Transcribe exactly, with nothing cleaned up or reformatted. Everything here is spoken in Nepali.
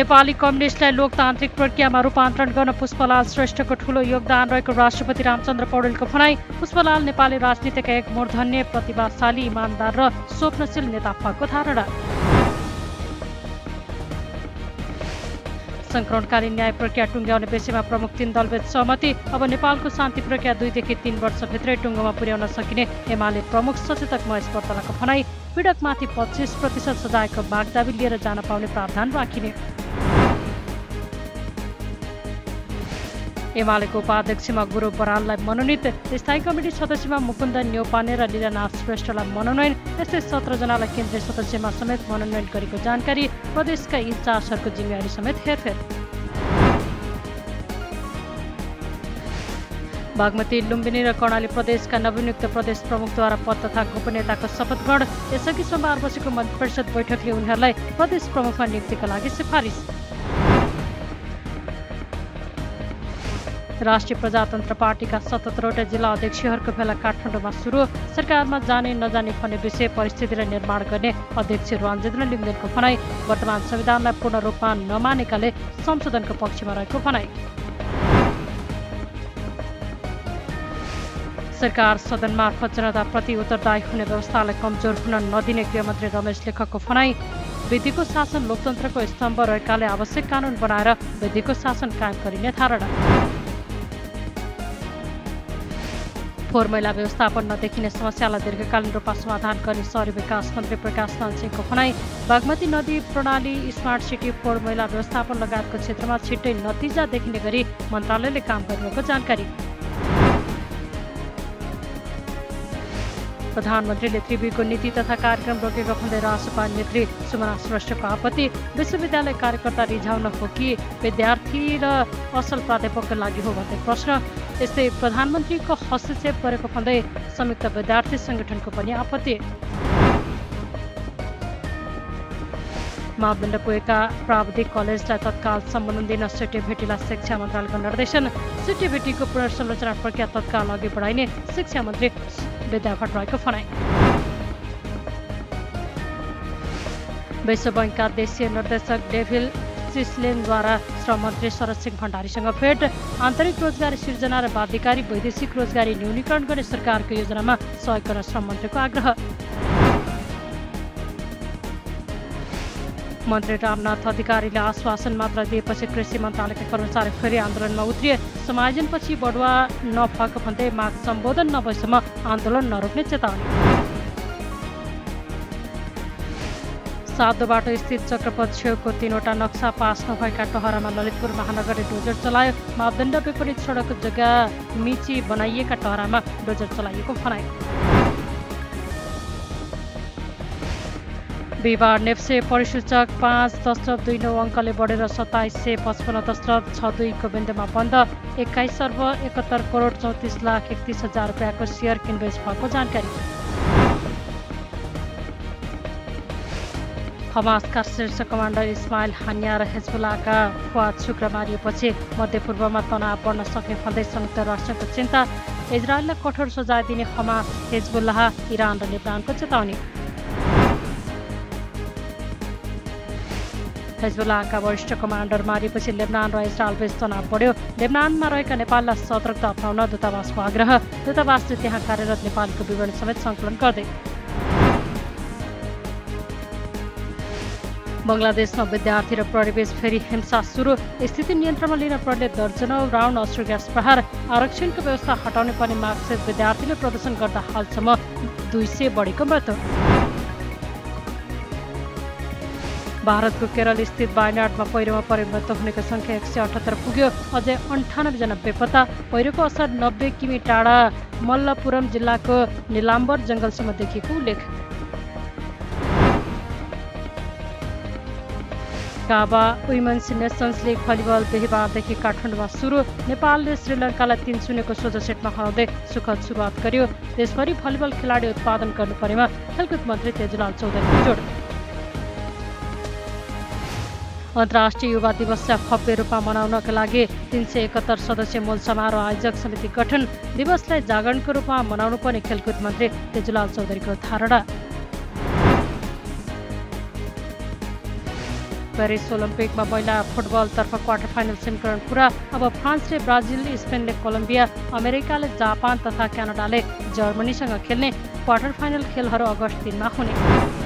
नेपाली कम्युनिस्टलाई लोकतान्त्रिक प्रक्रियामा रूपान्तरण गर्न पुष्पलाल श्रेष्ठको ठूलो योगदान रहेको राष्ट्रपति रामचन्द्र पौडेलको भनाई। पुष्पलाल नेपाली राजनीतिका एक मूर्धन्य, प्रतिभाशाली, इमानदार र स्वप्नशील नेता भएको धारणा। संक्रमणकालीन न्याय प्रक्रिया टुङ्ग्याउने विषयमा प्रमुख तीन दलबीच सहमति। अब नेपालको शान्ति प्रक्रिया दुईदेखि तीन वर्षभित्रै टुङ्गोमा पुर्याउन सकिने एमाले प्रमुख सचेतक महेश वर्तलाको भनाई। पीडकमाथि पच्चीस प्रतिशत सजायको मागदाबी लिएर जान पाउने प्रावधान राखिने। एमालेको उपाध्यक्षमा गुरु बराललाई मनोनित, स्थायी कमिटी सदस्यमा मुकुन्द न्यौपाने र लिलानाथ श्रेष्ठलाई मनोनयन, यस्तै सत्र जनालाई केन्द्रीय सदस्यमा समेत मनोनयन गरेको जानकारी। प्रदेशका इन्चार्जहरूको जिम्मेवारी समेत हेरफेर। बागमती, लुम्बिनी र कर्णाली प्रदेशका नवनियुक्त प्रदेश प्रमुखद्वारा पद तथा गोपनीयताको शपथ ग्रहण। यसअघि सोमबार बसेको मन्त्री परिषद बैठकले उनीहरूलाई प्रदेश प्रमुखमा नियुक्तिका लागि सिफारिस। राष्ट्रिय प्रजातन्त्र पार्टीका सतहत्तरवटा जिल्ला अध्यक्षहरूको भेला काठमाडौँमा सुरु। सरकारमा जाने नजाने भन्ने विषय परिस्थिति र निर्माण गर्ने अध्यक्ष रामचन्द्र लिङ्गदेनको भनाई। वर्तमान संविधानलाई पूर्ण रूपमा नमानेकाले संशोधनको पक्षमा रहेको भनाई। सरकार सदन मार्फत जनताप्रति उत्तरदायी हुने व्यवस्थालाई कमजोर हुन नदिने गृहमन्त्री रमेश लेखकको भनाई। विधिको शासन लोकतन्त्रको स्तम्भ रहेकाले आवश्यक कानुन बनाएर विधिको शासन कायम गरिने धारणा। फोहोर मैला व्यवस्थापन नदेखिने समस्यालाई दीर्घकालीन रूपमा समाधान गर्ने शहरी विकास मन्त्री प्रकाश सिंहको भनाई। बागमती नदी, प्रणाली, स्मार्ट सिटी, फोहोर मैला व्यवस्थापन लगायतको क्षेत्रमा छिट्टै नतिजा देखिने गरी मन्त्रालयले काम गरिरहेको जानकारी। प्रधानमन्त्रीले त्रिभुवनको नीति तथा कार्यक्रम रोकेको भन्दै रासपा नेत्री सुमना श्रेष्ठको आपत्ति। विश्वविद्यालय कार्यकर्ता रिझाउन हो कि विद्यार्थी र असल प्राध्यापकका लागि हो भन्ने प्रश्न। यस्तै प्रधानमन्त्रीको हस्तक्षेप गरेको भन्दै संयुक्त विद्यार्थी संगठनको पनि आपत्ति। मापदण्ड पुगेका प्राविधिक कलेजलाई तत्काल सम्बन्धन दिन सेटिभिटीलाई शिक्षा मन्त्रालयको निर्देशन। सेटिभिटीको पुनर्संरचना प्रक्रिया तत्काल अघि बढाइने शिक्षा मन्त्री विद्या भट्टराईको भनाई। विश्व बैंकका देशीय निर्देशक डेभिल चिस्लेनद्वारा श्रम मन्त्री शरद सिंह भण्डारीसँग भेट। आन्तरिक रोजगारी सिर्जना र बाध्यकारी वैदेशिक रोजगारी न्यूनीकरण गर्ने सरकारको योजनामा सहयोग गर्न श्रम मन्त्रीको आग्रह। मन्त्री रामनाथ अधिकारीले आश्वासन मात्र दिएपछि कृषि मन्त्रालयका कर्मचारी फेरि आन्दोलनमा उत्रिए। समायोजनपछि बढुवा नफाक भन्दै माग सम्बोधन नभएसम्म आन्दोलन नरोक्ने चेतावनी। साधुबाट स्थित चक्रपथ छेउको तीनवटा नक्सा पास नभएका टहरामा ललितपुर महानगरले डोजर चलायो। मापदण्ड विपरीत सडकको जग्गा मिची बनाइएका टहरामा डोजर चलाइएको भनाई। बिहिबार नेप्से परिसूचक पाँच दशमलव दुई नौ अङ्कले बढेर सत्ताइस सय पचपन्न दशमलव छ दुईको बिन्दुमा बन्द। एक्काइस अर्ब एकहत्तर करोड चौतिस लाख एकतिस हजार रुपियाँको सेयर किनबेच भएको जानकारी। हमासका शीर्ष कमान्डर इस्माइल हानिया र हिजबुल्लाहका फुआद शुक्र मारिएपछि मध्यपूर्वमा तनाव बढ्न सक्ने भन्दै संयुक्त राष्ट्रको चिन्ता। इजरायललाई कठोर सजाय दिने हमास, हिजबुल्लाह, इरान र नेपालको चेतावनी। हिजबुल्लाहका वरिष्ठ कमाण्डर मारिएपछि लेबनान र इजरायलबीच तनाव बढ्यो। लेबनानमा रहेका नेपाललाई सतर्कता अपनाउन दूतावासको आग्रह। दूतावासले त्यहाँ कार्यरत नेपालको विवरण समेत सङ्कलन गर्दै। बङ्गलादेशमा विद्यार्थी र प्रहरीबीच फेरि हिंसा सुरु। स्थिति नियन्त्रणमा लिन प्रहरीले दर्जनौ राउन्ड अश्रु ग्यास प्रहार। आरक्षणको व्यवस्था हटाउने पनि मागसहित विद्यार्थीले प्रदर्शन गर्दा हालसम्म दुई सय बढीको मृत्यु। भारतको केरल स्थित वायनाडमा पहिरोमा परिवर्तन हुनेको संख्या एक सय अठहत्तर पुग्यो। अझै अन्ठानब्बेजना बेपत्ता। पहिरोको असर नब्बे किमी टाढा मल्लपुरम जिल्लाको निलाम्बर जङ्गलसम्म देखिएको उल्लेख। काबा वुमेन्स नेसन्स लिग भलिबल बिहिबारदेखि काठमाडौँमा सुरु। नेपालले श्रीलङ्कालाई तीन शून्यको सोझो सेटमा हराउँदै सुखद सुरुवात गर्यो। देशभरि भलिबल खेलाडी उत्पादन गर्नु परेमा खेलकुद मन्त्री तेजलाल चौधरीको जोड। अन्तर्राष्ट्रिय युवा दिवसलाई भव्य रूपमा मनाउनका लागि तीन सय एकहत्तर सदस्यीय मूल समारोह आयोजक समिति गठन। दिवसलाई जागरणको रूपमा मनाउनुपर्ने खेलकुद मन्त्री तेजुलाल चौधरीको धारणा। पेरिस ओलम्पिकमा महिला फुटबलतर्फ क्वार्टर फाइनल सिमकरण पुरा। अब फ्रान्सले ब्राजिल, स्पेनले कोलम्बिया, अमेरिकाले जापान तथा क्यानाडाले जर्मनीसँग खेल्ने। क्वार्टर फाइनल खेलहरू अगस्त तीन मा हुने।